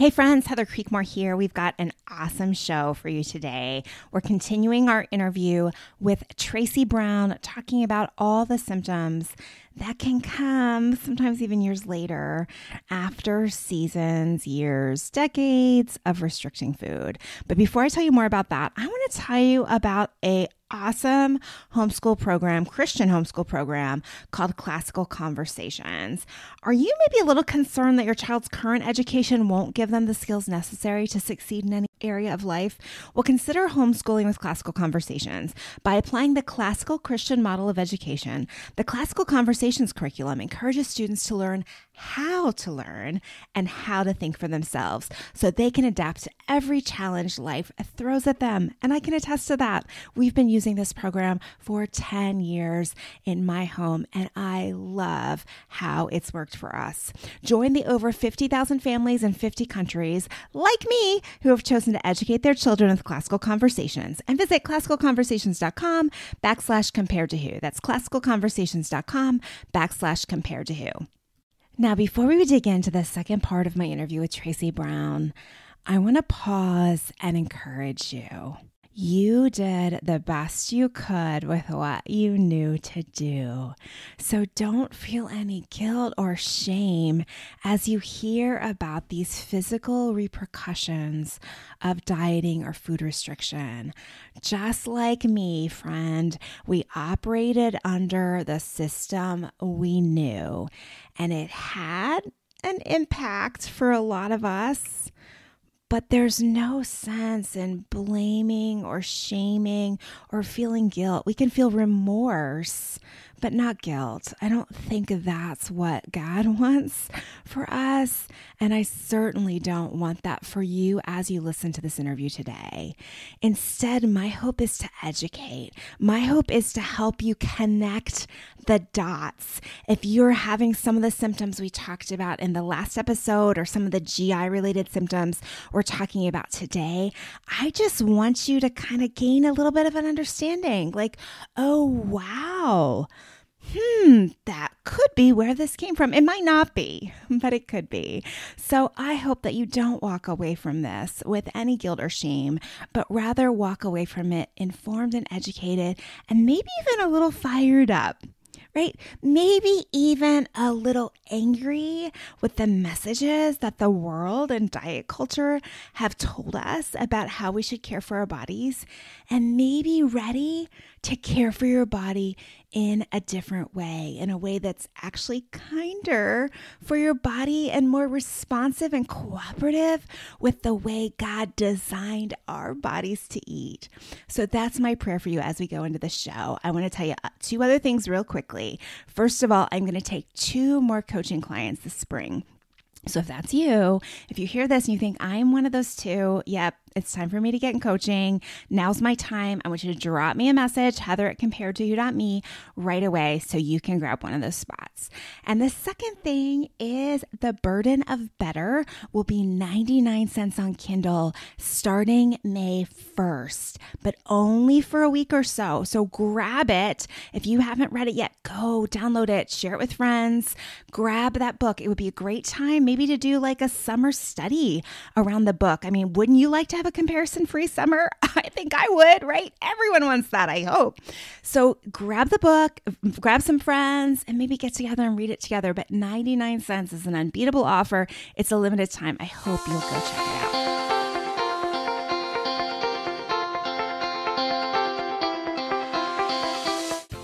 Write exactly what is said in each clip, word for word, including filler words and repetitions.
Hey friends, Heather Creekmore here. We've got an awesome show for you today. We're continuing our interview with Tracy Brown, talking about all the symptoms that can come, sometimes even years later, after seasons, years, decades of restricting food. But before I tell you more about that, I want to tell you about a awesome homeschool program, Christian homeschool program called Classical Conversations. Are you maybe a little concerned that your child's current education won't give them the skills necessary to succeed in any area of life? Well, consider homeschooling with Classical Conversations. By applying the classical Christian model of education, the Classical Conversations curriculum encourages students to learn how to learn and how to think for themselves so they can adapt to every challenge life throws at them. And I can attest to that. We've been using using this program for ten years in my home, and I love how it's worked for us. Join the over fifty thousand families in fifty countries like me who have chosen to educate their children with Classical Conversations, and visit classical conversations dot com backslash compared to who. That's classical conversations dot com backslash compared to who. Now, before we dig into the second part of my interview with Tracy Brown, I want to pause and encourage you. You did the best you could with what you knew to do. So don't feel any guilt or shame as you hear about these physical repercussions of dieting or food restriction. Just like me, friend, we operated under the system we knew, and it had an impact for a lot of us. But there's no sense in blaming or shaming or feeling guilt. We can feel remorse, but not guilt. I don't think that's what God wants for us. And I certainly don't want that for you as you listen to this interview today. Instead, my hope is to educate. My hope is to help you connect the dots. If you're having some of the symptoms we talked about in the last episode, or some of the G I-related symptoms or we're talking about today, I just want you to kind of gain a little bit of an understanding, like, oh, wow, hmm, that could be where this came from. It might not be, but it could be. So I hope that you don't walk away from this with any guilt or shame, but rather walk away from it informed and educated, and maybe even a little fired up. Right? Maybe even a little angry with the messages that the world and diet culture have told us about how we should care for our bodies, and maybe ready to care for your body in a different way, in a way that's actually kinder for your body and more responsive and cooperative with the way God designed our bodies to eat. So that's my prayer for you as we go into the show. I want to tell you two other things real quickly. First of all, I'm going to take two more coaching clients this spring. So if that's you, if you hear this and you think I'm one of those two, yep, it's time for me to get in coaching. Now's my time. I want you to drop me a message, Heather at compared to who dot me, right away so you can grab one of those spots. And the second thing is The Burden of Better will be ninety-nine cents on Kindle starting May first, but only for a week or so. So grab it. If you haven't read it yet, go download it, share it with friends, grab that book. It would be a great time maybe to do like a summer study around the book. I mean, wouldn't you like to have a comparison-free summer? I think I would, right? Everyone wants that, I hope. So grab the book, grab some friends, and maybe get together and read it together. But ninety-nine cents is an unbeatable offer. It's a limited time. I hope you'll go check it out.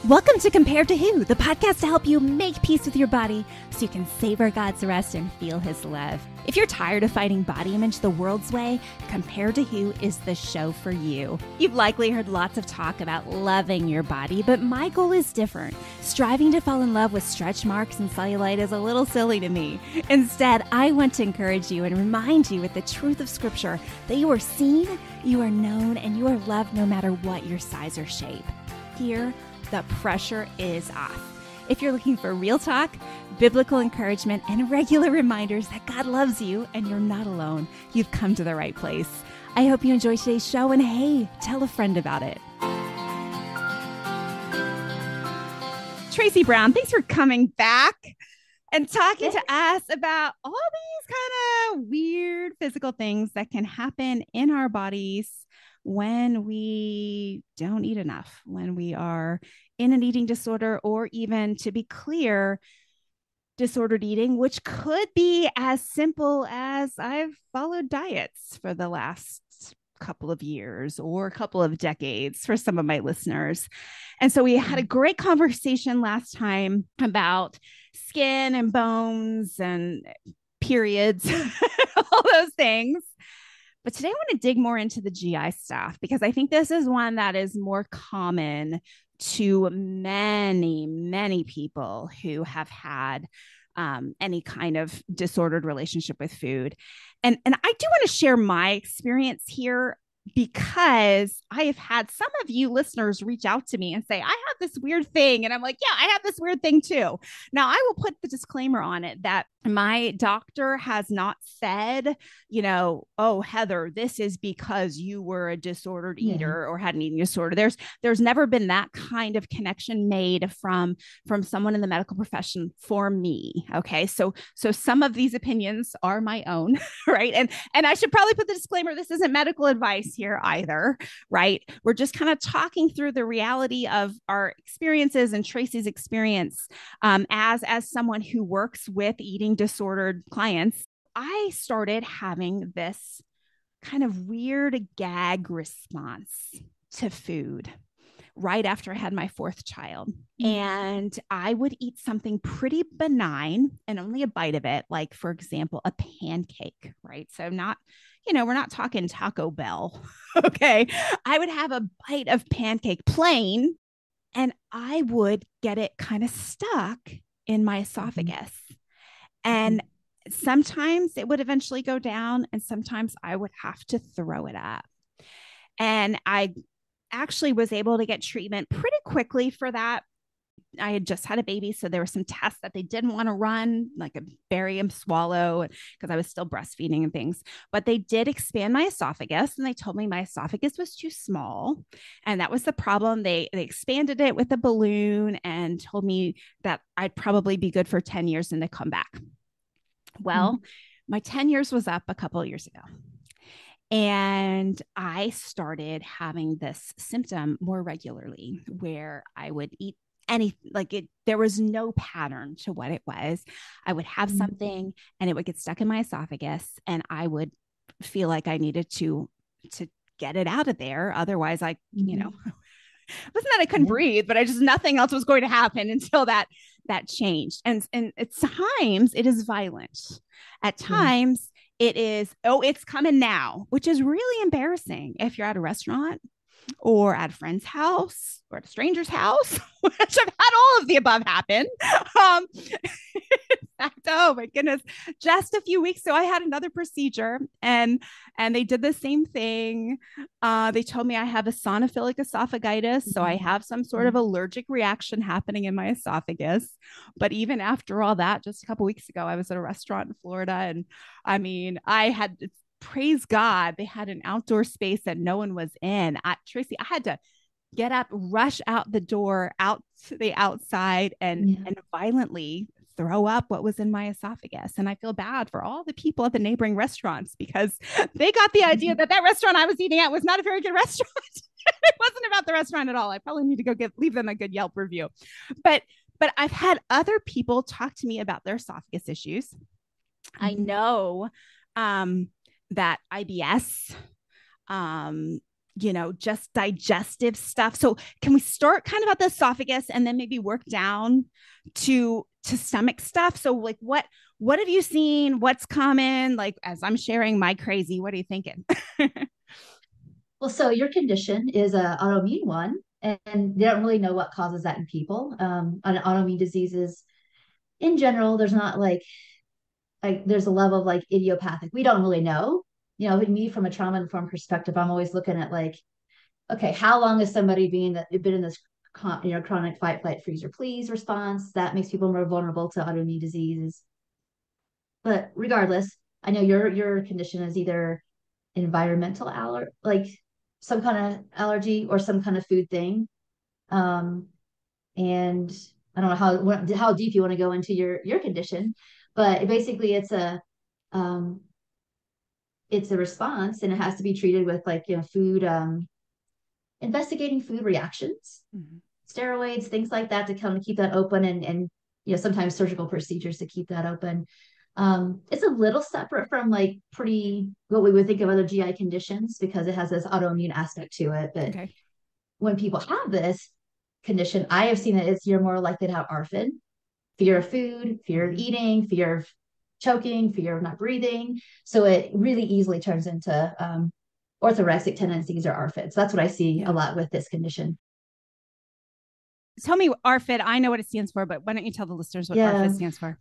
Welcome to Compared to Who, the podcast to help you make peace with your body so you can savor God's rest and feel his love. If you're tired of fighting body image the world's way, Compared to Who is the show for you. You've likely heard lots of talk about loving your body, but my goal is different. Striving to fall in love with stretch marks and cellulite is a little silly to me. Instead, I want to encourage you and remind you with the truth of Scripture that you are seen, you are known, and you are loved no matter what your size or shape. Here, the pressure is off. If you're looking for real talk, biblical encouragement, and regular reminders that God loves you and you're not alone, you've come to the right place. I hope you enjoy today's show, and hey, tell a friend about it. Tracy Brown, thanks for coming back. and talking to us about all these kind of weird physical things that can happen in our bodies when we don't eat enough, when we are in an eating disorder, or even, to be clear, disordered eating, which could be as simple as I've followed diets for the last couple of years or a couple of decades for some of my listeners. And so we had a great conversation last time about skin and bones and periods, all those things. But today I want to dig more into the G I stuff, because I think this is one that is more common to many, many people who have had um, any kind of disordered relationship with food. And, and I do want to share my experience here, because I have had some of you listeners reach out to me and say, I have this weird thing. And I'm like, yeah, I have this weird thing too. Now, I will put the disclaimer on it that my doctor has not said, you know, oh, Heather, this is because you were a disordered eater mm-hmm. or had an eating disorder. There's, there's never been that kind of connection made from, from someone in the medical profession for me. Okay. So, so some of these opinions are my own, right? And, and I should probably put the disclaimer, this isn't medical advice here either, right? We're just kind of talking through the reality of our experiences and Tracy's experience um, as, as someone who works with eating disordered clients. I started having this kind of weird gag response to food right after I had my fourth child. And I would eat something pretty benign and only a bite of it, like, for example, a pancake, right? So not, you know, we're not talking Taco Bell, okay? I would have a bite of pancake plain, and I would get it kind of stuck in my esophagus. And sometimes it would eventually go down, and sometimes I would have to throw it up. And I actually was able to get treatment pretty quickly for that. I had just had a baby, so there were some tests that they didn't want to run, like a barium swallow, because I was still breastfeeding and things. But they did expand my esophagus, and they told me my esophagus was too small, and that was the problem. They they expanded it with a balloon and told me that I'd probably be good for ten years and to come back. Well, mm-hmm. my ten years was up a couple of years ago, and I started having this symptom more regularly, where I would eat any, like it, there was no pattern to what it was. I would have something and it would get stuck in my esophagus, and I would feel like I needed to, to get it out of there. Otherwise I, you know, it wasn't that I couldn't breathe, but I just, nothing else was going to happen until that, that changed. And, and at times it is violent. At times it is, oh, it's coming now, which is really embarrassing if you're at a restaurant or at a friend's house, or at a stranger's house, which I've had all of the above happen. Um, in fact, oh my goodness, just a few weeks ago, I had another procedure, and and they did the same thing. Uh, they told me I have eosinophilic esophagitis, so I have some sort of allergic reaction happening in my esophagus. But even after all that, just a couple weeks ago, I was at a restaurant in Florida, and I mean, I had... Praise God, they had an outdoor space that no one was in. I, Tracy, I had to get up, rush out the door, out to the outside, and, yeah. and violently throw up what was in my esophagus. And I feel bad for all the people at the neighboring restaurants, because they got the idea that that restaurant I was eating at was not a very good restaurant. It wasn't about the restaurant at all. I probably need to go give, leave them a good Yelp review. But, but I've had other people talk to me about their esophagus issues. Mm-hmm. I know, um, that I B S, um, you know, just digestive stuff. So can we start kind of at the esophagus and then maybe work down to, to stomach stuff? So like, what, what have you seen? What's common? Like, as I'm sharing my crazy, what are you thinking? Well, so your condition is an autoimmune one, and, and they don't really know what causes that in people. Um, on autoimmune diseases in general, there's not like, like there's a level of like idiopathic. We don't really know, you know, me from a trauma-informed perspective, I'm always looking at like, okay, how long has somebody been, been in this, you know, chronic fight, flight, freeze, or please response that makes people more vulnerable to autoimmune diseases. But regardless, I know your, your condition is either environmental aller, like some kind of allergy or some kind of food thing. Um, and I don't know how what, how deep you want to go into your your condition, but basically it's a um, it's a response, and it has to be treated with like you know food um, investigating food reactions, mm-hmm. steroids, things like that to kind of keep that open, and and you know sometimes surgical procedures to keep that open. Um, it's a little separate from like pretty what we would think of other G I conditions because it has this autoimmune aspect to it. But okay. when people have this condition, I have seen that it's you're more likely to have ARFID, fear of food, fear of eating, fear of choking, fear of not breathing. So it really easily turns into um, orthorexic tendencies or ARFID. So that's what I see a lot with this condition. Tell me ARFID. I know what it stands for, but why don't you tell the listeners what yeah. ARFID stands for?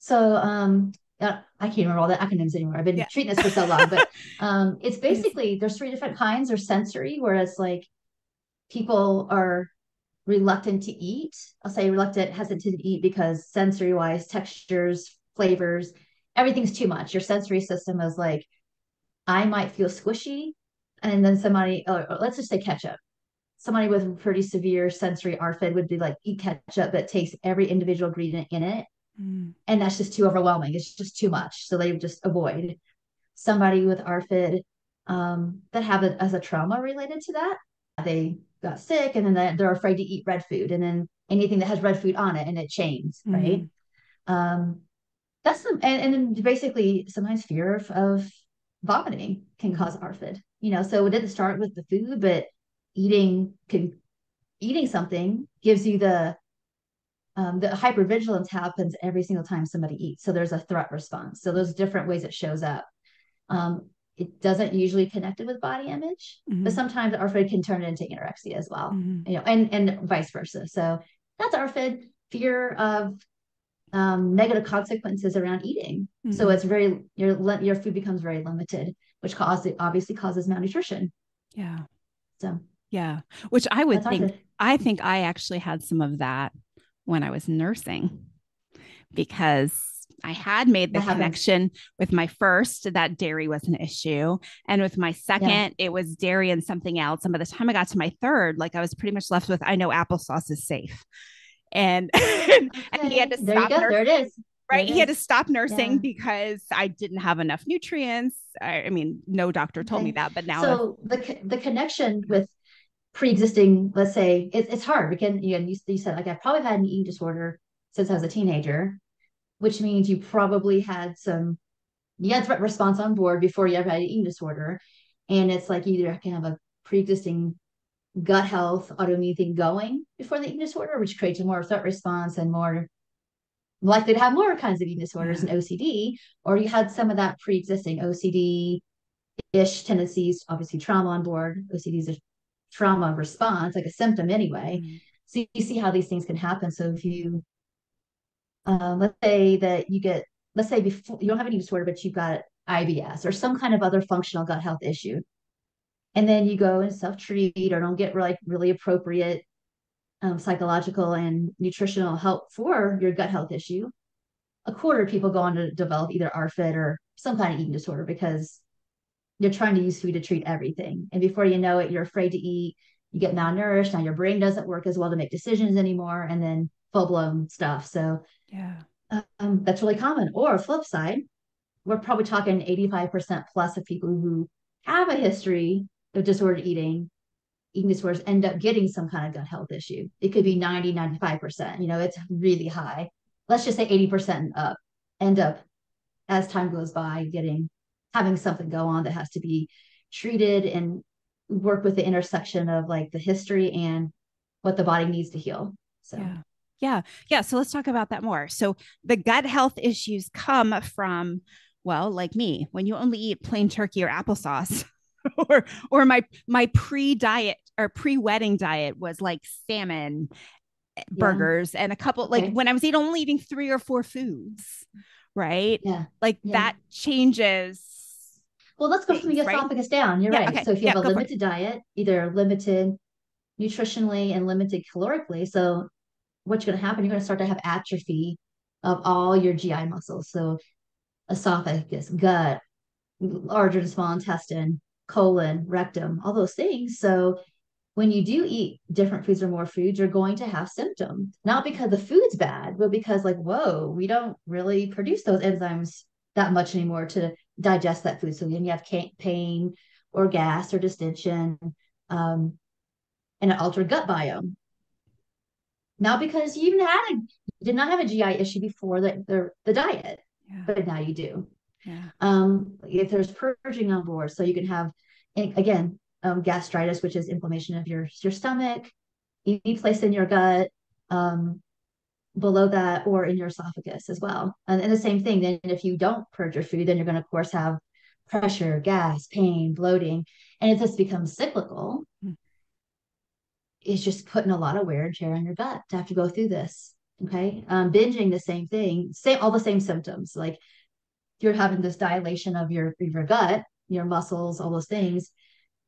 So um, I can't remember all the acronyms anymore. I've been yeah. treating this for so long, but um, it's basically, there's three different kinds. Or sensory, where it's like people are reluctant to eat. I'll say reluctant, hesitant to eat because sensory wise, textures, flavors, everything's too much. Your sensory system is like, I might feel squishy. And then somebody, or let's just say ketchup. Somebody with pretty severe sensory ARFID would be like, eat ketchup, but takes every individual ingredient in it. And that's just too overwhelming. It's just too much. So they just avoid. Somebody with ARFID um, that have it as a trauma related to that. They got sick and then they're afraid to eat red food and then anything that has red food on it and it chains, mm-hmm. right? Um, that's some, and, and basically sometimes fear of, of vomiting can cause ARFID, you know, so it didn't start with the food, but eating can, eating something gives you the Um, the hypervigilance happens every single time somebody eats. So there's a threat response. So there's different ways it shows up. Um, it doesn't usually connect it with body image, mm-hmm. but sometimes ARFID can turn it into anorexia as well, mm-hmm. you know, and, and vice versa. So that's ARFID, fear of um, negative consequences around eating. Mm-hmm. So it's very, your, your food becomes very limited, which causes, obviously causes malnutrition. Yeah. So. Yeah. Which I would think, ARFID. I think I actually had some of that when I was nursing, because I had made the that connection happens. With my first, that dairy was an issue. And with my second, yeah. it was dairy and something else. And by the time I got to my third, like I was pretty much left with, I know applesauce is safe. And, okay. and he had to there stop. You go. There it is. Right. It he is. Had to stop nursing yeah. because I didn't have enough nutrients. I, I mean, no doctor told okay. me that, but now. So the, co- the connection with pre-existing, let's say it, it's hard. We can, you know, you, you said like, I've probably had an eating disorder since I was a teenager, which means you probably had some, you had threat response on board before you ever had an eating disorder. And it's like, either I can have a pre-existing gut health autoimmune thing going before the eating disorder, which creates a more threat response and more likely to have more kinds of eating disorders and O C D, or you had some of that pre-existing O C D-ish tendencies, obviously trauma on board. O C Ds are trauma response, like a symptom anyway. Mm-hmm. So you see how these things can happen. So if you, uh, let's say that you get, let's say before you don't have any disorder, but you've got I B S or some kind of other functional gut health issue. And then you go and self-treat or don't get really, really appropriate um, psychological and nutritional help for your gut health issue. A quarter of people go on to develop either ARFID or some kind of eating disorder because you're trying to use food to treat everything. And before you know it, you're afraid to eat, you get malnourished. Now your brain doesn't work as well to make decisions anymore. And then full blown stuff. So yeah, um, that's really common. Or flip side, we're probably talking eighty-five percent plus of people who have a history of disordered eating, eating disorders end up getting some kind of gut health issue. It could be ninety, ninety-five percent, you know, it's really high. Let's just say eighty percent and up end up as time goes by getting having something go on that has to be treated and work with the intersection of like the history and what the body needs to heal. So, yeah. Yeah. Yeah. So let's talk about that more. So the gut health issues come from, well, like me, when you only eat plain turkey or applesauce or, or my, my pre-diet or pre-wedding diet was like salmon yeah. burgers and a couple, okay. like when I was eating, only eating three or four foods, right? Yeah. Like yeah. that changes. Well, let's go things, from the esophagus right? down. You're yeah, right. Okay. So if you yeah, have a limited diet, either limited nutritionally and limited calorically. So what's going to happen? You're going to start to have atrophy of all your G I muscles. So esophagus, gut, larger and small intestine, colon, rectum, all those things. So when you do eat different foods or more foods, you're going to have symptoms, not because the food's bad, but because like, whoa, we don't really produce those enzymes that much anymore to digest that food. So then you have pain or gas or distension um, and an altered gut biome. Not because you even had a, you did not have a G I issue before the, the, the diet, yeah. but now you do. Yeah. Um, if there's purging on board, so you can have, again, um, gastritis, which is inflammation of your, your stomach, any place in your gut, um, below that, or in your esophagus as well. And, and the same thing, then if you don't purge your food, then you're going to, of course, have pressure, gas, pain, bloating, and it just becomes cyclical. Mm. It's just putting a lot of wear and tear on your gut to have to go through this. Okay. Um, binging, the same thing, same, all the same symptoms. Like you're having this dilation of your, your gut, your muscles, all those things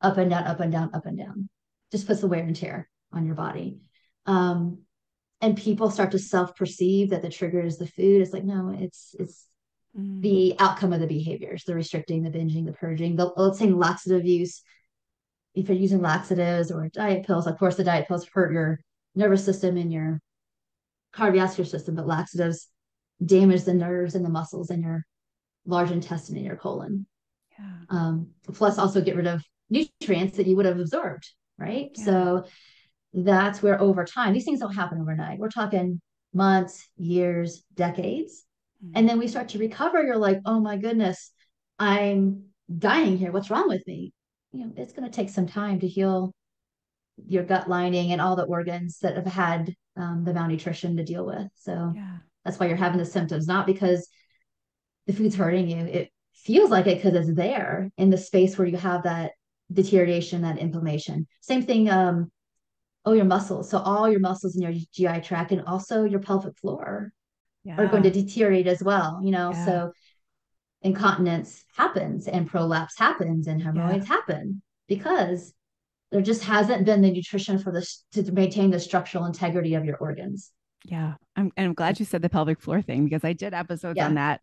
up and down, up and down, up and down, just puts the wear and tear on your body. Um, and people start to self-perceive that the trigger is the food. It's like, no, it's, it's mm. the outcome of the behaviors, the restricting, the binging, the purging, the, let's say laxative use. If you're using laxatives or diet pills, of course, the diet pills hurt your nervous system and your cardiovascular system, but laxatives damage the nerves and the muscles in your large intestine and your colon. Yeah. Um, plus also get rid of nutrients that you would have absorbed, right? Yeah. So that's where over time, these things don't happen overnight. We're talking months, years, decades. Mm-hmm. And then we start to recover. You're like, oh my goodness, I'm dying here. What's wrong with me? You know, it's going to take some time to heal your gut lining and all the organs that have had um, the malnutrition to deal with. So yeah. that's why you're having the symptoms, not because the food's hurting you. It feels like it because it's there in the space where you have that deterioration, that inflammation. Same thing. Um, oh, your muscles. So all your muscles in your G I tract and also your pelvic floor yeah. are going to deteriorate as well. You know, yeah. so incontinence happens and prolapse happens and hemorrhoids yeah. happen because there just hasn't been the nutrition for this to maintain the structural integrity of your organs. Yeah. I'm, and I'm glad you said the pelvic floor thing, because I did episodes yeah. on that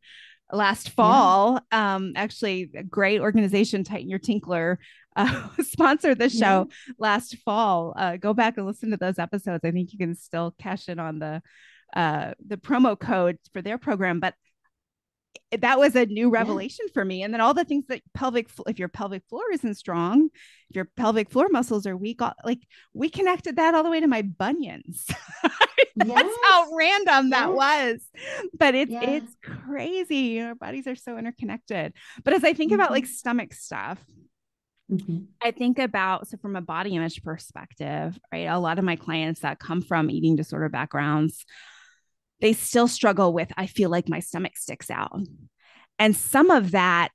last fall. Yeah. Um, actually a great organization, Tighten Your Tinkler, uh, sponsored the show yeah. last fall. Uh, go back and listen to those episodes. I think you can still cash in on the, uh, the promo code for their program, but that was a new revelation yeah. for me. And then all the things that pelvic, if your pelvic floor isn't strong, if your pelvic floor muscles are weak, all, like we connected that all the way to my bunions. That's yes. how random that yes. was, but it's, yeah. it's crazy. Our bodies are so interconnected. But as I think mm-hmm. about like stomach stuff, mm-hmm. I think about, so from a body image perspective, right? A lot of my clients that come from eating disorder backgrounds, they still struggle with, I feel like my stomach sticks out. And some of that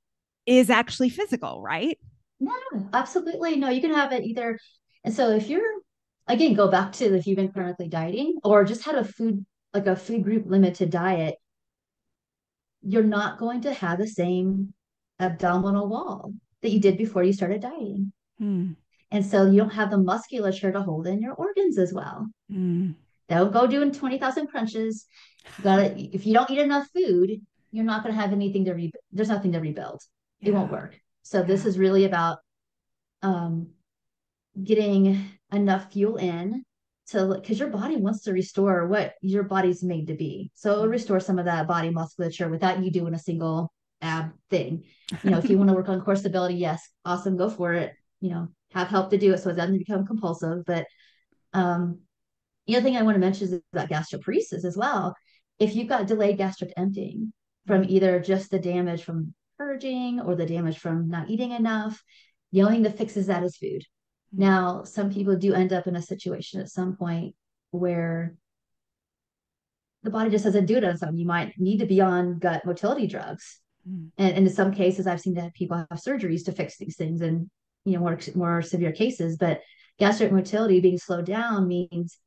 is actually physical, right? No, absolutely. No, you can have it either. And so if you're, again, go back to if you've been chronically dieting or just had a food, like a food group limited diet, you're not going to have the same abdominal wall that you did before you started dieting. Hmm. And so you don't have the musculature to hold in your organs as well. Hmm. Don't go doing twenty thousand crunches. You gotta, if you don't eat enough food, you're not going to have anything to rebuild. There's nothing to rebuild. Yeah. It won't work. So yeah. this is really about um, getting enough fuel in to, because your body wants to restore what your body's made to be. So it'll restore some of that body musculature without you doing a single ab thing. You know, if you want to work on core stability, yes, awesome, go for it. You know, have help to do it so it doesn't become compulsive. But um, the other thing I want to mention is about gastroparesis as well. If you've got delayed gastric emptying from either just the damage from purging or the damage from not eating enough, the only thing that fixes that is food. Now, some people do end up in a situation at some point where the body just doesn't do it on something. You might need to be on gut motility drugs. Mm. And, and in some cases, I've seen that people have surgeries to fix these things and, you know, more, more severe cases. But gastric motility being slowed down means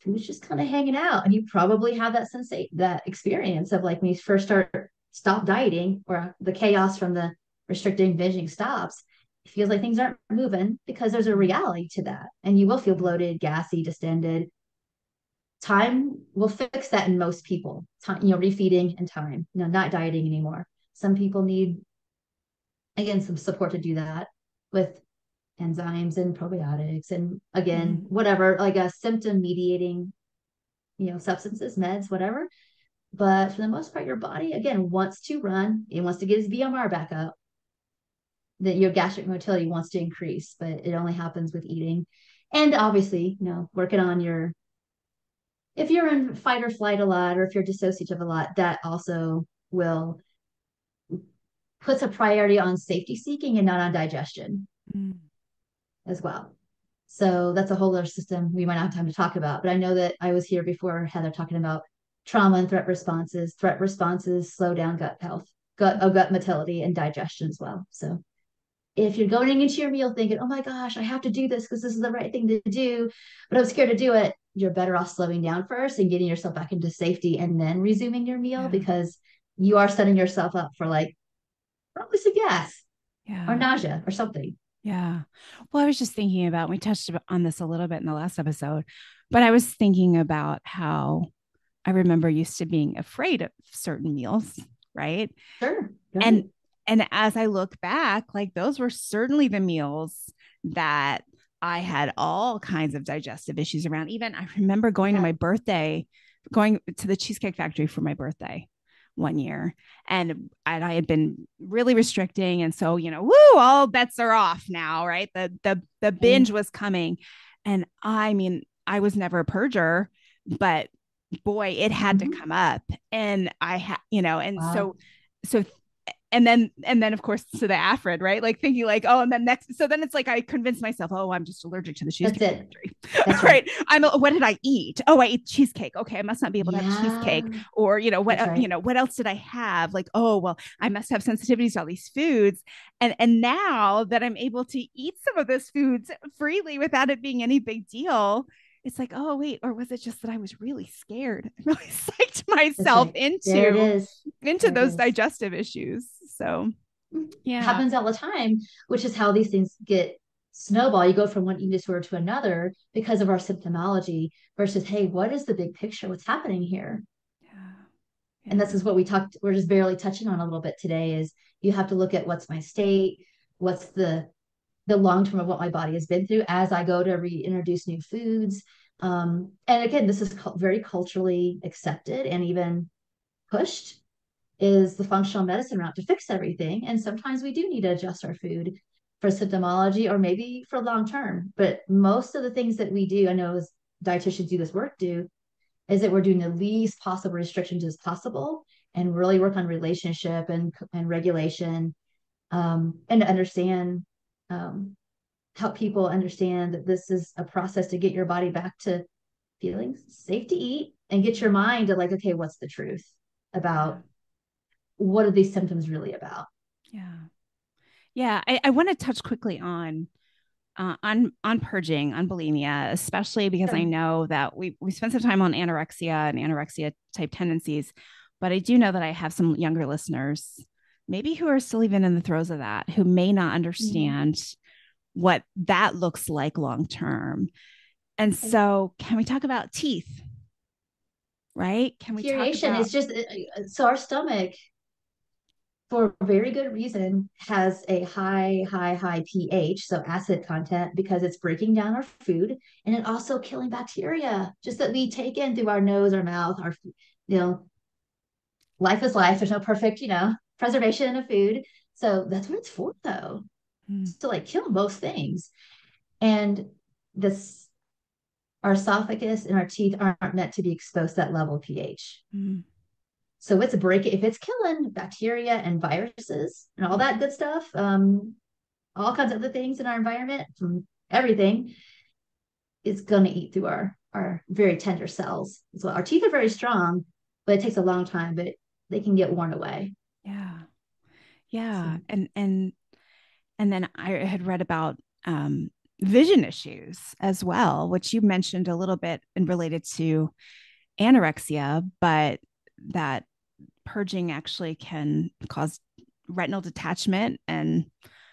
food's just kind of hanging out. And you probably have that sensation, that experience of like when you first start, stop dieting or the chaos from the restricting, binging stops. It feels like things aren't moving because there's a reality to that. And you will feel bloated, gassy, distended. Time will fix that in most people. Time, you know, refeeding and time, you know, not dieting anymore. Some people need, again, some support to do that with enzymes and probiotics and again, mm-hmm. whatever, like a symptom mediating, you know, substances, meds, whatever. But for the most part, your body, again, wants to run. It wants to get its B M R back up. That your gastric motility wants to increase, but it only happens with eating. And obviously, you know, working on your, if you're in fight or flight a lot, or if you're dissociative a lot, that also will puts a priority on safety seeking and not on digestion mm. as well. So that's a whole other system we might not have time to talk about, but I know that I was here before Heather talking about trauma and threat responses. Threat responses slow down gut health, gut, oh, gut motility and digestion as well. So if you're going into your meal thinking, oh my gosh, I have to do this because this is the right thing to do, but I'm scared to do it, you're better off slowing down first and getting yourself back into safety and then resuming your meal, yeah. because you are setting yourself up for like probably some gas yeah. or nausea or something. Yeah. Well, I was just thinking about, we touched on this a little bit in the last episode, but I was thinking about how I remember used to being afraid of certain meals, right? Sure. Yeah. And, and as I look back, like those were certainly the meals that I had all kinds of digestive issues around. Even I remember going yeah. to my birthday, going to the Cheesecake Factory for my birthday one year. And, and I had been really restricting. And so, you know, woo, all bets are off now, right? The, the, the binge was coming. And I mean, I was never a purger, but boy, it had mm-hmm. to come up. And I had, you know, and wow. so, so And then, and then of course, to the ARFID, right? Like thinking like, oh, and then next, so then it's like, I convinced myself, oh, I'm just allergic to the cheesecake. That's it. That's right. I'm, what did I eat? Oh, I ate cheesecake. Okay. I must not be able to yeah. have cheesecake or, you know, what, right. you know, what else did I have? Like, oh, well, I must have sensitivities to all these foods. And, and now that I'm able to eat some of those foods freely without it being any big deal, it's like, oh, wait, or was it just that I was really scared? I really psyched myself right. into, into there those digestive issues. So yeah, it happens all the time, which is how these things get snowball. You go from one eating disorder to another because of our symptomology versus, hey, what is the big picture? What's happening here? Yeah. Yeah. And this is what we talked, we're just barely touching on a little bit today is you have to look at what's my state, what's the the long-term of what my body has been through as I go to reintroduce new foods. Um, and again, this is very culturally accepted and even pushed is the functional medicine route to fix everything. And sometimes we do need to adjust our food for symptomology or maybe for long-term, but most of the things that we do, I know as dietitians do this work do, is that we're doing the least possible restrictions as possible and really work on relationship and, and regulation um, and to understand Um, help people understand that this is a process to get your body back to feeling safe to eat and get your mind to like, okay, what's the truth about what are these symptoms really about? Yeah. Yeah. I, I want to touch quickly on, uh, on, on purging, on bulimia, especially because sure. I know that we, we spent some time on anorexia and anorexia type tendencies, but I do know that I have some younger listeners maybe who are still even in the throes of that, who may not understand mm-hmm. what that looks like long-term. And so can we talk about teeth, right? Can we Curation talk about- is just, so our stomach for a very good reason has a high, high, high pH, so acid content, because it's breaking down our food and it also killing bacteria just that we take in through our nose, our mouth, our, you know, life is life. There's no perfect, you know, preservation of food. So that's what it's for though, mm. to like kill most things. And this, our esophagus and our teeth aren't meant to be exposed to that level of pH. Mm. So it's a break. If it's killing bacteria and viruses and all that good stuff, um, all kinds of other things in our environment, from everything, it's going to eat through our, our very tender cells as well. Our teeth are very strong, but it takes a long time, but they can get worn away. Yeah. Yeah. So. And, and, and then I had read about, um, vision issues as well, which you mentioned a little bit and related to anorexia, but that purging actually can cause retinal detachment and.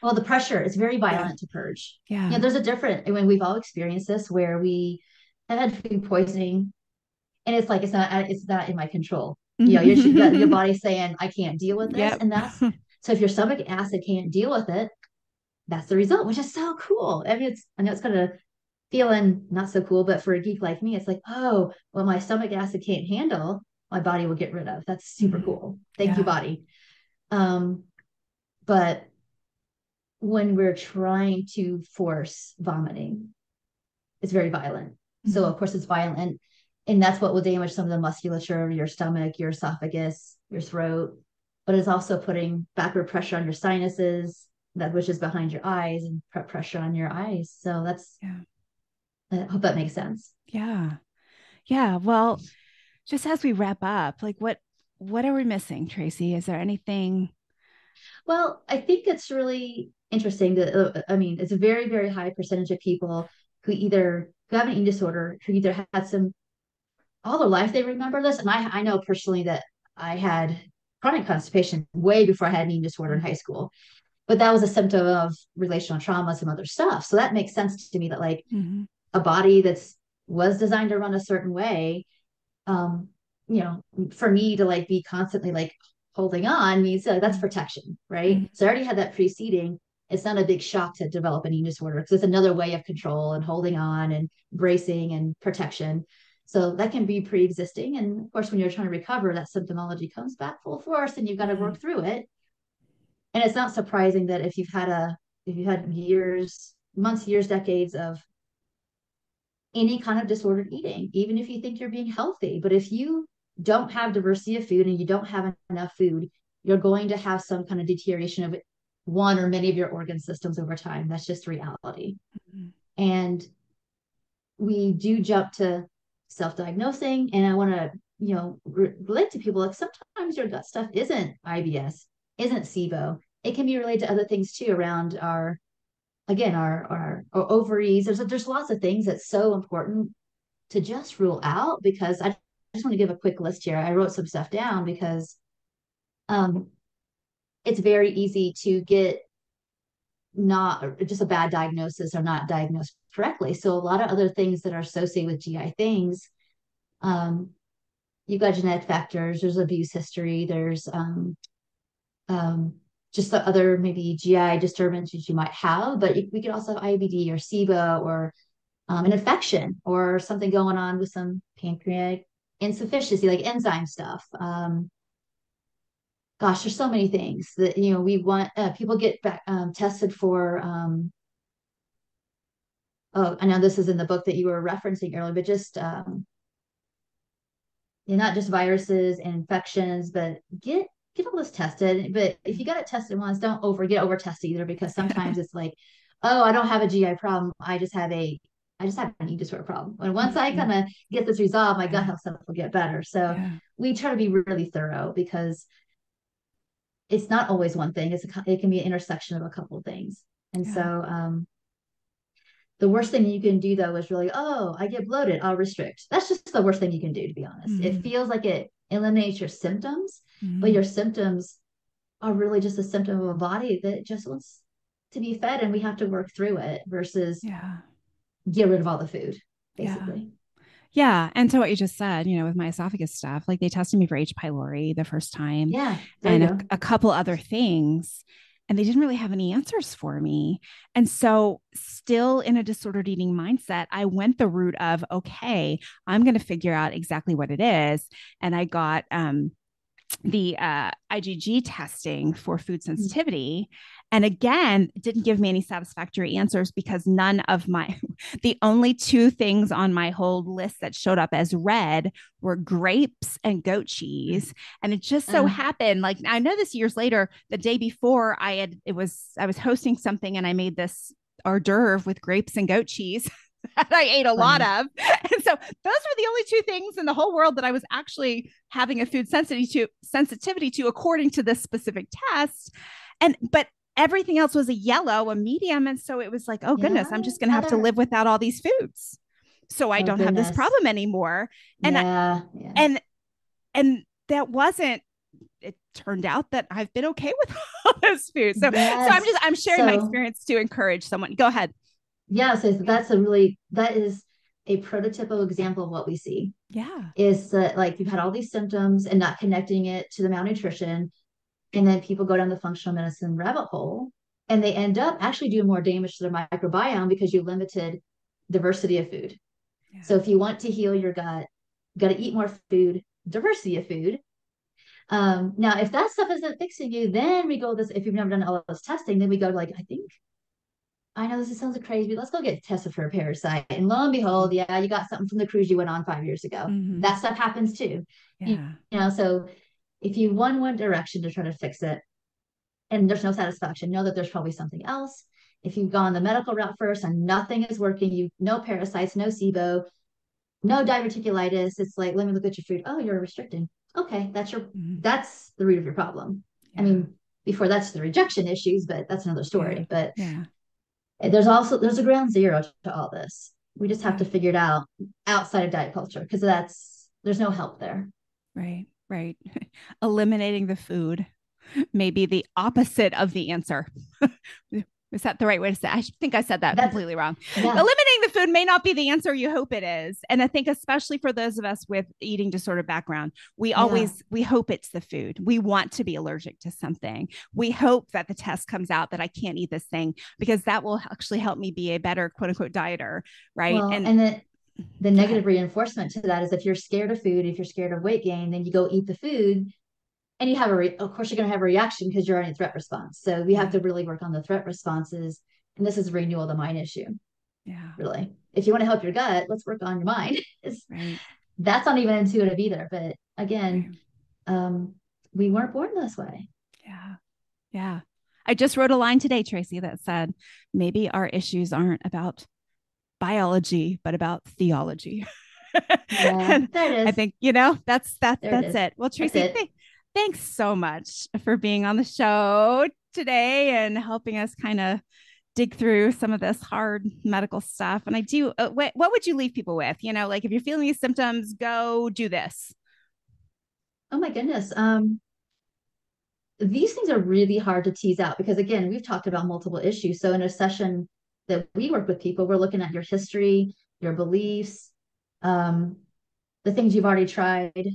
Well, the pressure is very violent yeah. to purge. Yeah. You know, there's a different, I mean, we've all experienced this where we have had food poisoning and it's like, it's not, it's not in my control. You know, your, your body's saying, I can't deal with this. Yep. And that's, so if your stomach acid can't deal with it, that's the result, which is so cool. I mean, it's, I know it's kind of feeling not so cool, but for a geek like me, it's like, oh, well, my stomach acid can't handle, my body will get rid of. That's super cool. Thank yeah. you, body. Um, but when we're trying to force vomiting, it's very violent. Mm-hmm. So of course it's violent. And, and that's what will damage some of the musculature of your stomach, your esophagus, your throat, but it's also putting backward pressure on your sinuses, that which is behind your eyes, and pressure on your eyes. So that's, yeah. I hope that makes sense. Yeah. Yeah. Well, just as we wrap up, like what, what are we missing, Tracy? Is there anything? Well, I think it's really interesting that, I mean, it's a very, very high percentage of people who either who have an eating disorder, who either had some, all their life, they remember this. And I, I know personally that I had chronic constipation way before I had an eating disorder in high school, but that was a symptom of relational trauma, some other stuff. So that makes sense to me that like mm-hmm. a body that's was designed to run a certain way, um, you know, for me to like be constantly like holding on means uh, that's protection, right? Mm-hmm. So I already had that preceding. It's not a big shock to develop an eating disorder because it's another way of control and holding on and bracing and protection. So that can be pre-existing. And of course, when you're trying to recover, that symptomology comes back full force and you've got to work through it. And it's not surprising that if you've had a, if you had years, months, years, decades of any kind of disordered eating, even if you think you're being healthy, but if you don't have diversity of food and you don't have enough food, you're going to have some kind of deterioration of one or many of your organ systems over time. That's just reality. Mm-hmm. And we do jump to self-diagnosing. And I want to, you know, relate to people like sometimes your gut stuff isn't I B S, isn't SIBO. It can be related to other things too around our, again, our, our, our ovaries. There's, there's lots of things that's so important to just rule out, because I just want to give a quick list here. I wrote some stuff down because um, it's very easy to get not just a bad diagnosis or not diagnosed correctly. So a lot of other things that are associated with G I things, um, you've got genetic factors, there's abuse history, there's um, um, just the other maybe G I disturbances you might have, but we could also have I B D or SIBO or um, an infection or something going on with some pancreatic insufficiency, like enzyme stuff. Um, gosh, there's so many things that, you know, we want, uh, people get back, um, tested for, um, oh, I know this is in the book that you were referencing earlier, but just, um, you know, not just viruses and infections, but get, get all this tested. But if you got it tested once, don't over get over tested either, because sometimes it's like, oh, I don't have a G I problem. I just have a, I just have an eating disorder problem. And once I kind of get this resolved, my gut health stuff will get better. So yeah. we try to be really thorough, because it's not always one thing. It's a, it can be an intersection of a couple of things. And yeah. so um, the worst thing you can do though is really, oh, I get bloated, I'll restrict. That's just the worst thing you can do, to be honest. Mm-hmm. It feels like it eliminates your symptoms, mm-hmm. but your symptoms are really just a symptom of a body that just wants to be fed, and we have to work through it versus yeah. get rid of all the food, basically. Yeah. yeah. And to what you just said, you know, with my esophagus stuff, like they tested me for H. pylori the first time yeah, and a, a couple other things, and they didn't really have any answers for me. And so still in a disordered eating mindset, I went the route of, okay, I'm going to figure out exactly what it is. And I got, um, the, uh, I G G testing for food sensitivity. And again, didn't give me any satisfactory answers, because none of my, the only two things on my whole list that showed up as red were grapes and goat cheese. And it just so uh-huh. happened, like, I know this years later, the day before I had, it was, I was hosting something and I made this hors d'oeuvre with grapes and goat cheese. that I ate a lot of. And so those were the only two things in the whole world that I was actually having a food sensitivity to, sensitivity to, according to this specific test. And, but everything else was a yellow, a medium. And so it was like, oh goodness, yeah, I'm just going to have to live without all these foods, so I oh, don't goodness. have this problem anymore. And, yeah, I, yeah. and, and that wasn't, it turned out that I've been okay with all those foods. So, yes. so I'm just, I'm sharing so, my experience to encourage someone. Go ahead. Yeah. So that's a really, that is a prototypical example of what we see. Yeah. Is that like, you've had all these symptoms and not connecting it to the malnutrition. And then people go down the functional medicine rabbit hole And they end up actually doing more damage to their microbiome because you limited diversity of food. Yeah. So if you want to heal your gut, you got to eat more food, diversity of food. Um, now, if that stuff isn't fixing you, then we go this, if you've never done all this testing, then we go like, I think, I know this sounds crazy, but let's go get tested for a parasite. And lo and behold, yeah, you got something from the cruise you went on five years ago. Mm-hmm. That stuff happens too. Yeah. You, you know, so if you won one direction to try to fix it and there's no satisfaction, know that there's probably something else. If you've gone the medical route first and nothing is working, you no parasites, no SIBO, no diverticulitis. It's like, let me look at your food. Oh, you're restricting. Okay, that's your mm-hmm. that's the root of your problem. Yeah. I mean, before that's the rejection issues, but that's another story. Yeah. But yeah. There's also there's a ground zero to all this. We just have to figure it out outside of diet culture because that's there's no help there. Right, right. Eliminating the food may be the opposite of the answer. Is that the right way to say it? I think I said that That's, completely wrong. Yeah. Eliminating the food may not be the answer you hope it is. And I think especially for those of us with eating disorder background, we always, yeah. we hope it's the food. We want to be allergic to something. We hope that the test comes out that I can't eat this thing because that will actually help me be a better quote unquote dieter. Right. Well, and and the, the negative reinforcement to that is if you're scared of food, if you're scared of weight gain, then you go eat the food. And you have a, re- of course you're going to have a reaction because you're in a threat response. So we have to really work on the threat responses. And this is renewal of the mind issue. Yeah. Really. If you want to help your gut, let's work on your mind. Right. That's not even intuitive either. But again, right. um, we weren't born this way. Yeah. Yeah. I just wrote a line today, Tracy, that said, maybe our issues aren't about biology, but about theology. Yeah, there it is. I think, you know, that's, that's, that's it, it. Well, Tracy, that's it. Thanks. Thanks so much for being on the show today and helping us kind of dig through some of this hard medical stuff. And I do, uh, what, what would you leave people with? You know, like if you're feeling these symptoms, go do this. Oh my goodness. Um, these things are really hard to tease out because again, we've talked about multiple issues. So in a session that we work with people, we're looking at your history, your beliefs, um, the things you've already tried.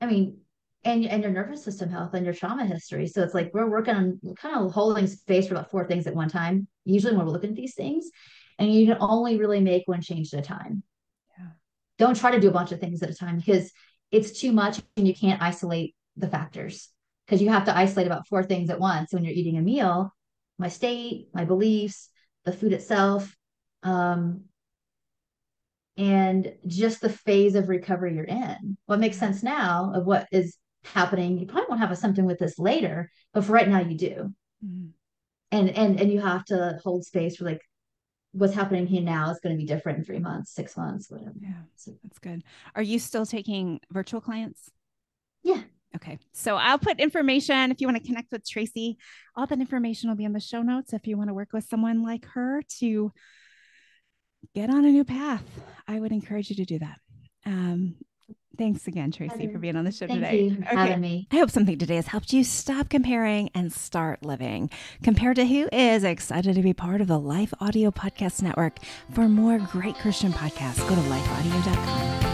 I mean, And, and your nervous system health and your trauma history. So it's like we're working on kind of holding space for about four things at one time, usually when we're looking at these things. And you can only really make one change at a time. Yeah. Don't try to do a bunch of things at a time because it's too much and you can't isolate the factors because you have to isolate about four things at once when you're eating a meal: my state, my beliefs, the food itself, um, and just the phase of recovery you're in. What makes sense now of what is happening, you probably won't have a symptom with this later, but for right now you do. Mm-hmm. And, and, and you have to hold space for like, what's happening here now is going to be different in three months, six months, whatever. Yeah. So that's good. Are you still taking virtual clients? Yeah. Okay. So I'll put information, if you want to connect with Tracy, all that information will be in the show notes. If you want to work with someone like her to get on a new path, I would encourage you to do that. Um, Thanks again, Tracy, for being on the show Thank today. Thank you for okay. having me. I hope something today has helped you stop comparing and start living. Compared to Who is excited to be part of the Life Audio Podcast Network. For more great Christian podcasts, go to life audio dot com.